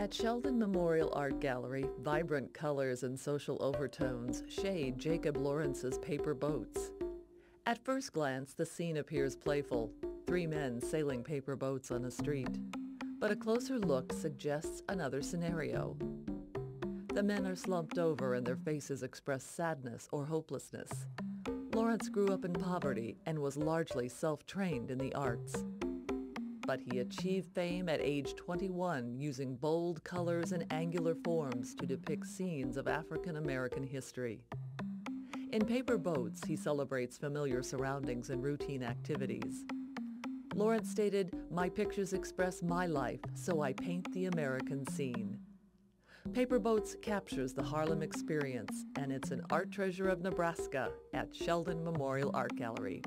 At Sheldon Memorial Art Gallery, vibrant colors and social overtones shade Jacob Lawrence's Paper Boats. At first glance, the scene appears playful, three men sailing paper boats on a street. But a closer look suggests another scenario. The men are slumped over and their faces express sadness or hopelessness. Lawrence grew up in poverty and was largely self-trained in the arts. But he achieved fame at age 21 using bold colors and angular forms to depict scenes of African American history. In Paper Boats, he celebrates familiar surroundings and routine activities. Lawrence stated, "My pictures express my life, so I paint the American scene." Paper Boats captures the Harlem experience, and it's an art treasure of Nebraska at Sheldon Memorial Art Gallery.